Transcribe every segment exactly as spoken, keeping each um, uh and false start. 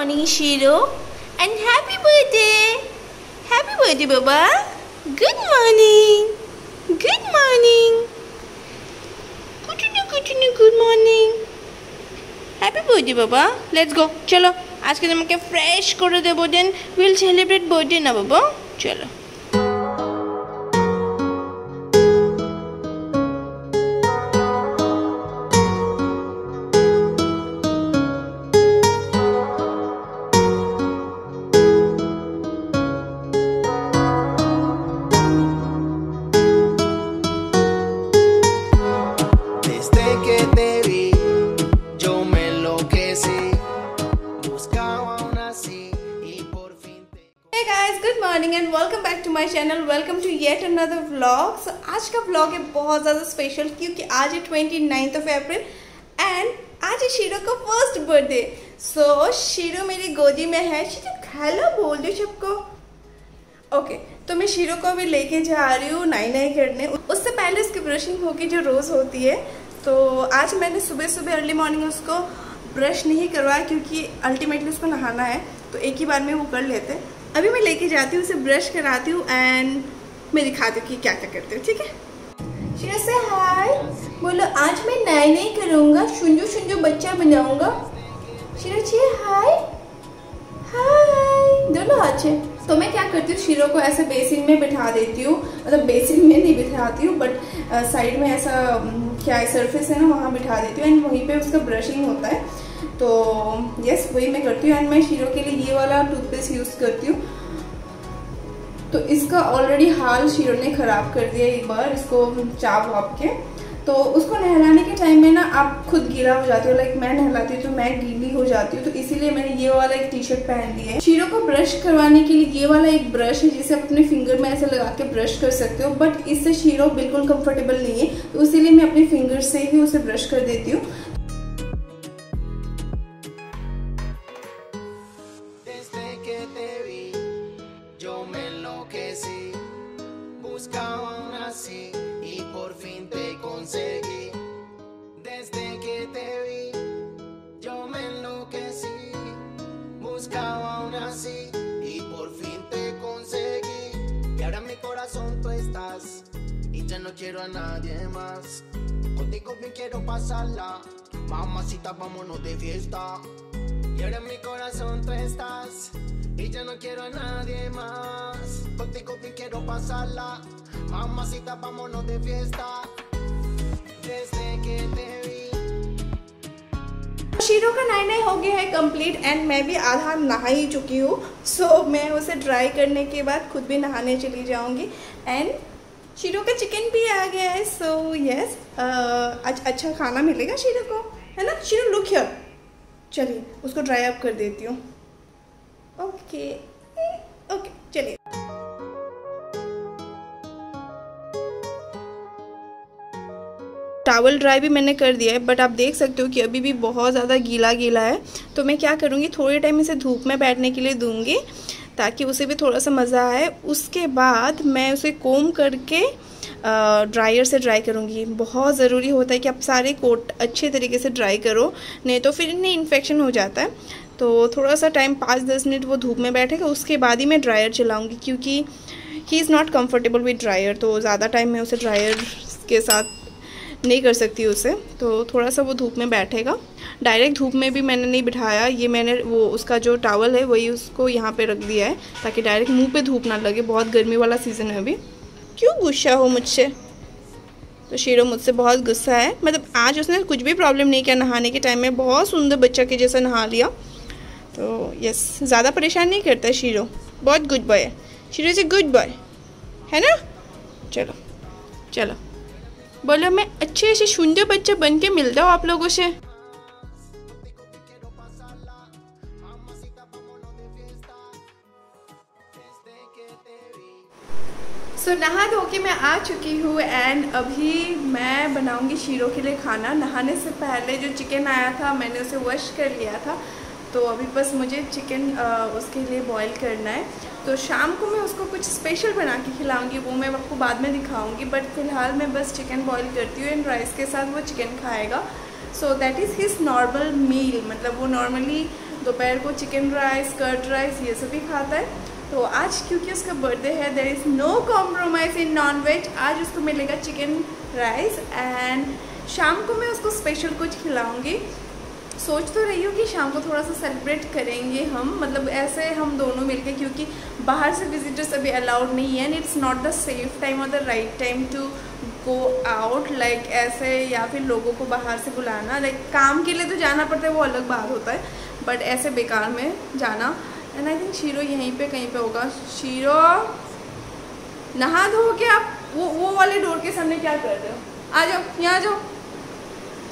morning, Shiro, and happy birthday. Happy birthday, Baba. Good morning. Good morning. Good morning. Good morning. Good morning. Happy birthday, Baba. Let's go. चलो आज के दिन के fresh करो the birthday. We'll celebrate birthday ना Baba. चलो. And welcome back to my channel, welcome to yet another vlog. So आज का व्लॉग है बहुत ज़्यादा स्पेशल क्योंकि आज है twenty ninth of April and आज है शीरो का फर्स्ट बर्थडे। सो शीरो मेरी गोदी में है। शीरो हेलो बोल दो सबको। ओके okay, तो मैं शीरो को अभी लेके जा रही हूँ नाई नाई करने। उससे पहले उसकी ब्रशिंग होगी जो रोज़ होती है। तो आज मैंने सुबह सुबह अर्ली मॉर्निंग उसको ब्रश नहीं करवाया क्योंकि अल्टीमेटली उसको नहाना है तो एक ही बार में वो कर लेते हैं। अभी मैं लेके जाती हूँ, उसे ब्रश कराती हूँ एंड मैं दिखाती हूँ कि क्या क्या करते हो। ठीक है शीरो से हाय बोलो। आज मैं नए नए करूँगा, शुंजू शुंजू बच्चा बनाऊँगा। शीरो जी हाय हाय, दोनों अच्छे। तो मैं क्या करती हूँ, शीरो को ऐसे बेसिन में बिठा देती हूँ, मतलब बेसिन में नहीं बिठाती हूँ बट साइड में ऐसा क्या है सरफेस है ना, वहाँ बिठा देती हूँ एंड वहीं पर उसका ब्रशिंग होता है। तो यस वही मैं करती हूँ एंड मैं शीरो के लिए ये वाला टूथपेस्ट यूज़ करती हूँ। तो इसका ऑलरेडी हाल शीरो ने ख़राब कर दिया एक बार इसको चाप वाप के। तो उसको नहलाने के टाइम में ना आप खुद गीला हो जाते हो, लाइक मैं नहलाती हूँ तो मैं गीली हो जाती हूँ। तो इसीलिए मैंने ये वाला एक टी शर्ट पहन दी है। शीरो को ब्रश करवाने के लिए ये वाला एक ब्रश है जिसे आप अपने फिंगर में ऐसे लगा के ब्रश कर सकते हो बट इससे शीरो बिल्कुल कम्फर्टेबल नहीं है तो इसीलिए मैं अपने फिंगर से ही उसे ब्रश कर देती हूँ। Quiero a nadie más, contigo bien quiero pasarla, mamacita vámonos de fiesta. Y ahora en mi corazón tú estás, y yo no quiero a nadie más, contigo bien quiero pasarla, mamacita vámonos de fiesta. Desde que te vi shero का नहाना हो गया है complete and मैं भी आधा नहा ही चुकी हूँ। सो so, मैं उसे ड्राई करने के बाद खुद भी नहाने चली जाऊँगी एंड शीरो का चिकन भी आ गया है। सो so, यस yes, आज अच्छा खाना मिलेगा शीरो को, है ना। शीरो लुक हियर, चलिए उसको ड्राई अप कर देती हूँ। ओके ओके चलिए। टावल ड्राई भी मैंने कर दिया है बट आप देख सकते हो कि अभी भी बहुत ज़्यादा गीला गीला है। तो मैं क्या करूँगी, थोड़े टाइम इसे धूप में बैठने के लिए दूँगी ताकि उसे भी थोड़ा सा मज़ा आए। उसके बाद मैं उसे कोम करके ड्रायर से ड्राई करूँगी। बहुत ज़रूरी होता है कि आप सारे कोट अच्छे तरीके से ड्राई करो नहीं तो फिर इन्हें इन्फेक्शन हो जाता है। तो थोड़ा सा टाइम पाँच दस मिनट वो धूप में बैठेगा, उसके बाद ही मैं ड्रायर चलाऊँगी क्योंकि he is not comfortable with dryer. तो ज़्यादा टाइम मैं उसे ड्रायर के साथ नहीं कर सकती उसे, तो थोड़ा सा वो धूप में बैठेगा। डायरेक्ट धूप में भी मैंने नहीं बिठाया, ये मैंने वो उसका जो टॉवल है वही उसको यहाँ पे रख दिया है ताकि डायरेक्ट मुंह पे धूप ना लगे। बहुत गर्मी वाला सीज़न है अभी। क्यों गुस्सा हो मुझसे? तो शीरो मुझसे बहुत गुस्सा है, मतलब आज उसने कुछ भी प्रॉब्लम नहीं किया। नहाने के टाइम में बहुत सुंदर बच्चा के जैसा नहा लिया। तो यस ज़्यादा परेशान नहीं करता है शीरो, बहुत गुड बॉय है। शीरो से गुड बॉय है ना। चलो चलो बोलो, मैं अच्छे अच्छे सुंदर बच्चे बन के मिलता हूँ आप लोगों से। सो so, नहा धो के मैं आ चुकी हूँ एंड अभी मैं बनाऊंगी शीरो के लिए खाना। नहाने से पहले जो चिकन आया था मैंने उसे वॉश कर लिया था तो अभी बस मुझे चिकन उसके लिए बॉईल करना है। तो शाम को मैं उसको कुछ स्पेशल बना के खिलाऊंगी, वो मैं आपको बाद में दिखाऊंगी बट फिलहाल मैं बस चिकन बॉईल करती हूँ एंड राइस के साथ वो चिकन खाएगा। So that is his normal meal, मतलब वो नॉर्मली दोपहर को चिकन राइस, कर्ड राइस ये सभी खाता है। तो आज क्योंकि उसका बर्थडे है, there is no compromise in nonveg. आज उसको मिलेगा चिकन राइस एंड शाम को मैं उसको स्पेशल कुछ खिलाऊंगी। सोच तो रही हूँ कि शाम को थोड़ा सा सेलिब्रेट करेंगे हम, मतलब ऐसे हम दोनों मिलके, क्योंकि बाहर से विजिटर्स अभी अलाउड नहीं है and it's not the safe time और the right time to go out like ऐसे, या फिर लोगों को बाहर से बुलाना। लाइक like, काम के लिए तो जाना पड़ता है, वो अलग बात होता है, बट ऐसे बेकार में जाना। एंड आई थिंक शीरो यहीं पे कहीं पे होगा। शीरो, नहा धो के आप वो वो वाले डोर के सामने क्या कर रहे हो? आ जाओ, यहाँ जाओ।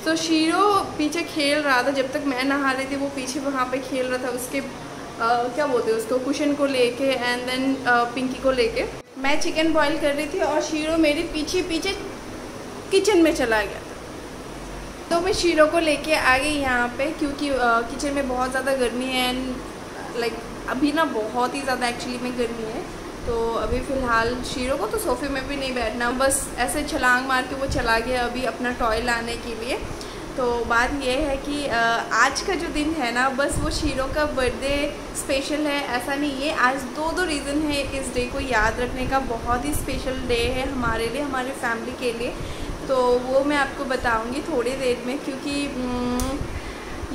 तो शीरो पीछे खेल रहा था, जब तक मैं नहा रही थी वो पीछे वहाँ पे खेल रहा था उसके आ, क्या बोलते हैं उसको, कुशन को लेके एंड देन पिंकी को लेके। मैं चिकन बॉईल कर रही थी और शीरो मेरे पीछे पीछे किचन में चला गया। तो मैं शीरो को लेके आ गई यहाँ पे, क्योंकि किचन में बहुत ज़्यादा गर्मी है एंड लाइक like, अभी ना बहुत ही ज़्यादा एक्चुअली में गर्मी है। तो अभी फ़िलहाल शीरो को तो सोफ़े में भी नहीं बैठना, बस ऐसे छलांग मार के वो चला गया अभी अपना टॉय लाने के लिए। तो बात ये है कि आज का जो दिन है ना, बस वो शीरो का बर्थडे स्पेशल है ऐसा नहीं है। आज दो दो रीज़न है इस डे को याद रखने का। बहुत ही स्पेशल डे है हमारे लिए, हमारे फैमिली के लिए, तो वो मैं आपको बताऊँगी थोड़ी देर में, क्योंकि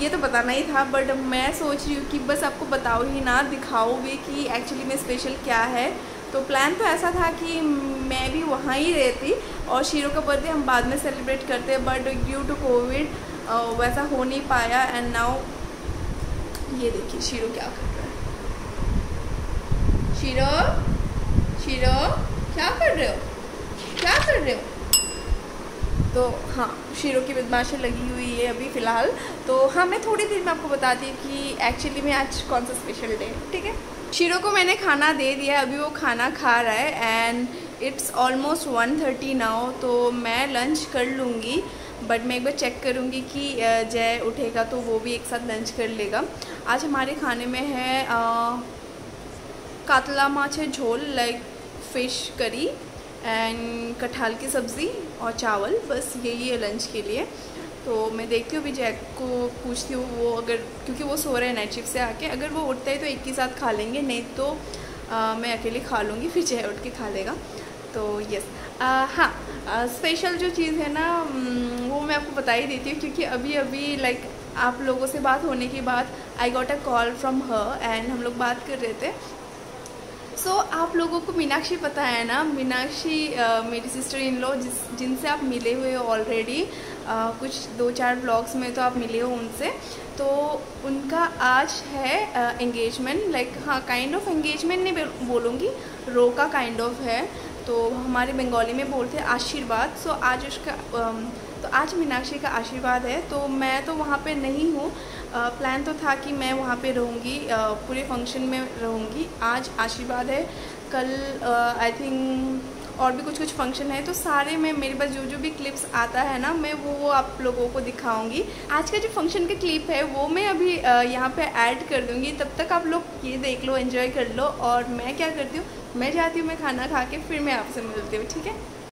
ये तो बताना ही था, बट मैं सोच रही हूँ कि बस आपको बताओ ही ना, दिखाओ भी कि एक्चुअली में स्पेशल क्या है। तो प्लान तो ऐसा था कि मैं भी वहाँ ही रहती और शीरो का बर्थडे हम बाद में सेलिब्रेट करते, बट ड्यू टू कोविड वैसा हो नहीं पाया। एंड नाउ ये देखिए शीरो क्या कर रहा है। शीरो, शीरो क्या कर रहे हो, क्या कर रहे हो? तो हाँ, शीरो की बदमाशी लगी हुई है अभी फ़िलहाल। तो हाँ, मैं थोड़ी देर में आपको बताती हूँ कि एक्चुअली में आज कौन सा स्पेशल डे है, ठीक है। शीरो को मैंने खाना दे दिया, अभी वो खाना खा रहा है and it's almost one thirty now. तो मैं लंच कर लूँगी, बट मैं एक बार चेक करूँगी कि जय उठेगा तो वो भी एक साथ लंच कर लेगा। आज हमारे खाने में है आ, कातला माछ है झोल, लाइक फ़िश करी एंड कटहल की सब्ज़ी और चावल, बस यही है लंच के लिए। तो मैं देखती हूँ, अभी जैक को पूछती हूँ, वो अगर, क्योंकि वो सो रहे हैं नाइट शिफ्ट से आके, अगर वो उठता है तो एक ही साथ खा लेंगे, नहीं तो आ, मैं अकेले खा लूँगी, फिर जय उठ के खा लेगा। तो यस, हाँ स्पेशल जो चीज़ है ना वो मैं आपको बता ही देती हूँ, क्योंकि अभी अभी लाइक आप लोगों से बात होने के बाद I got a call from her and हम लोग बात कर रहे थे। सो so, आप लोगों को मीनाक्षी पता है ना, मीनाक्षी uh, मेरी सिस्टर इन लॉ, जिस जिनसे आप मिले हुए हो ऑलरेडी uh, कुछ दो चार ब्लॉग्स में तो आप मिले हो उनसे। तो उनका आज है एंगेजमेंट, लाइक हाँ काइंड ऑफ एंगेजमेंट नहीं बोलूँगी, रो का काइंड ऑफ है, तो हमारे बंगाली में बोलते हैं आशीर्वाद। सो so, आज उसका uh, तो आज मीनाक्षी का आशीर्वाद है। तो मैं तो वहाँ पे नहीं हूँ, प्लान तो था कि मैं वहाँ पे रहूँगी, पूरे फंक्शन में रहूँगी। आज आशीर्वाद है, कल आई थिंक और भी कुछ कुछ फंक्शन है, तो सारे में मेरे पास जो जो भी क्लिप्स आता है ना, मैं वो वो आप लोगों को दिखाऊँगी। आज का जो फंक्शन का क्लिप है वो मैं अभी यहाँ पर ऐड कर दूँगी, तब तक आप लोग ये देख लो, एन्जॉय कर लो। और मैं क्या करती हूँ, मैं जाती हूँ, मैं खाना खा के फिर मैं आपसे मिलती हूँ, ठीक है।